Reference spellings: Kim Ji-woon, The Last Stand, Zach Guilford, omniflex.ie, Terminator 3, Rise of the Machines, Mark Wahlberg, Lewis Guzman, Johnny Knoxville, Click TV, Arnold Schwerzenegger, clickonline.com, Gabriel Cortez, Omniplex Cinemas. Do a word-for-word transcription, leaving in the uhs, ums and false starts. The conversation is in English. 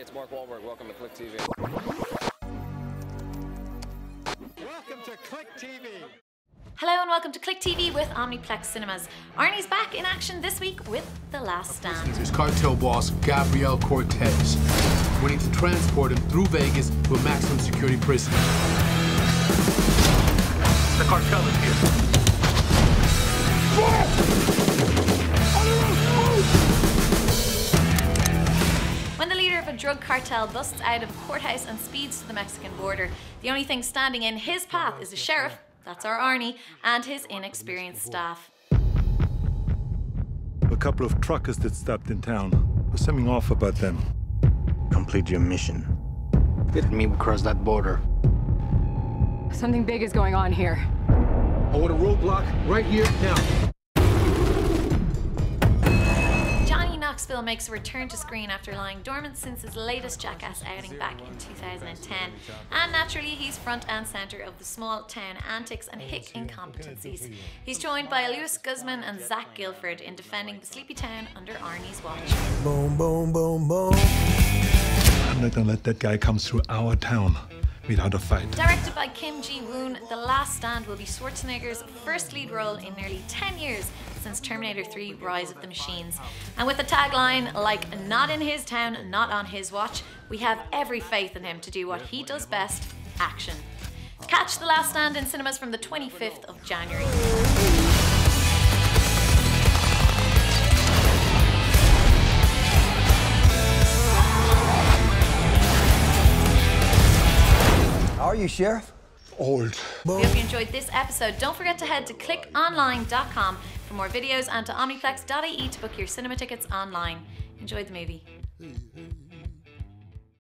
Hey, it's Mark Wahlberg. Welcome to Click T V. Welcome to Click T V. Hello and welcome to Click T V with Omniplex Cinemas. Arnie's back in action this week with The Last Stand. His cartel boss, Gabriel Cortez. We need to transport him through Vegas to a maximum security prison. The cartel is here. When the leader of a drug cartel busts out of a courthouse and speeds to the Mexican border, the only thing standing in his path is a sheriff, that's our Arnie, and his inexperienced staff. A couple of truckers that stopped in town. There's something off about them. Complete your mission. Get me across that border. Something big is going on here. I want a roadblock right here, now. Johnny Knoxville makes a return to screen after lying dormant since his latest Jackass outing back in two thousand ten. And naturally, he's front and center of the small town antics and hick incompetencies. He's joined by Lewis Guzman and Zach Guilford in defending the sleepy town under Arnie's watch. Boom, boom, boom, boom. I'm not gonna let that guy come through our town without a fight. Directed by Kim Ji-woon, The Last Stand will be Schwarzenegger's first lead role in nearly ten years since Terminator three, Rise of the Machines. And with the tagline, like, not in his town, not on his watch, we have every faith in him to do what he does best, action. Catch The Last Stand in cinemas from the twenty-fifth of January. Are you, Sheriff? Old. We hope you enjoyed this episode. Don't forget to head to click online dot com for more videos and to omniflex dot I E to book your cinema tickets online. Enjoy the movie.